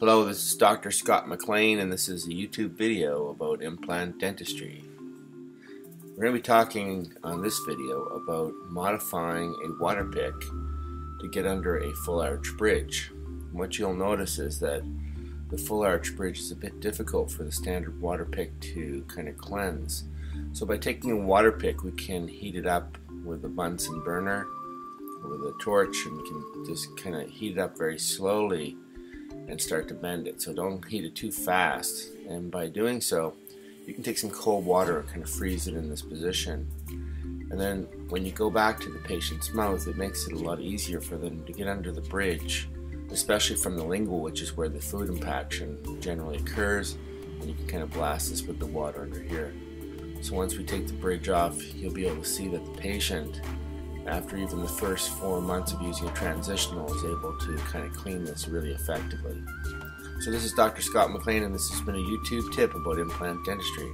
Hello, this is Dr. Scott MacLean, and this is a YouTube video about implant dentistry. We're going to be talking on this video about modifying a Waterpik to get under a full arch bridge. And what you'll notice is that the full arch bridge is a bit difficult for the standard Waterpik to kind of cleanse. So by taking a Waterpik, we can heat it up with a Bunsen burner or with a torch, and we can just kind of heat it up very slowly and start to bend it. So don't heat it too fast, and by doing so you can take some cold water and kind of freeze it in this position, and then when you go back to the patient's mouth, it makes it a lot easier for them to get under the bridge, especially from the lingual, which is where the food impaction generally occurs, and you can kind of blast this with the water under here. So once we take the bridge off, you'll be able to see that the patient, after even the first 4 months of using a transitional, is able to kind of clean this really effectively. So this is Dr. Scott MacLean, and this has been a YouTube tip about implant dentistry.